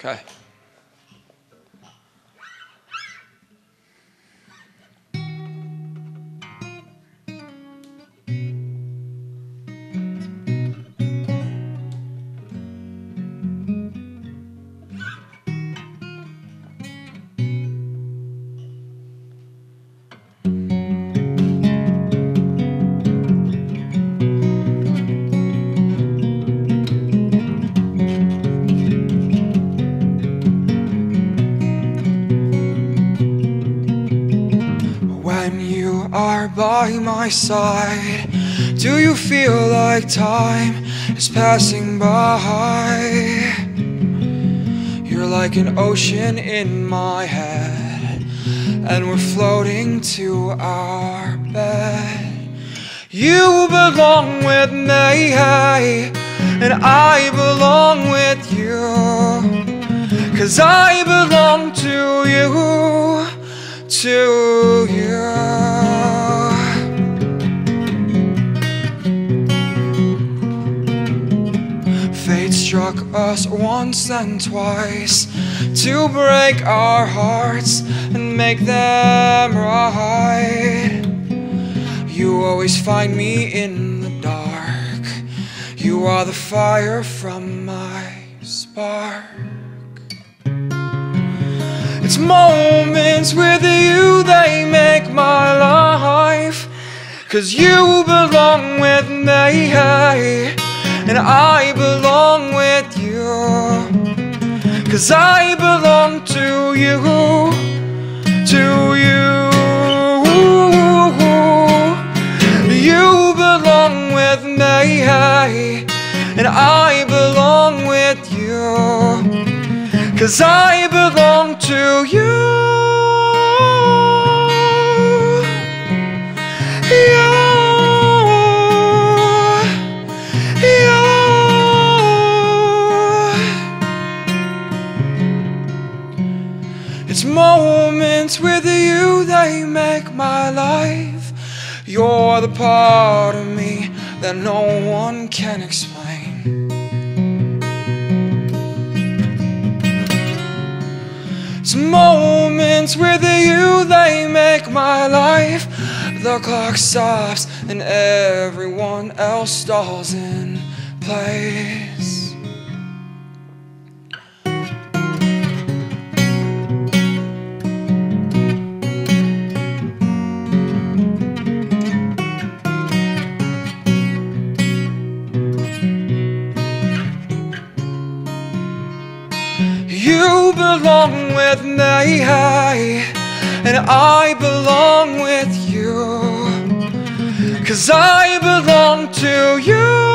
Okay. By my side, do you feel like time is passing by? You're like an ocean in my head, and we're floating to our bed. You belong with me, and I belong with you, 'cause I belong to you. Struck us once and twice to break our hearts and make them right. You always find me in the dark. You are the fire from my spark. It's moments with you, they make my life, 'cause you belong with me, and I belong with you, 'cause I belong to you. You belong with me, and I belong with you, 'cause I belong to you. It's moments with you, they make my life. You're the part of me that no one can explain. It's moments with you, they make my life. The clock stops and everyone else stalls in place. You belong with me, and I belong with you, 'cause I belong to you.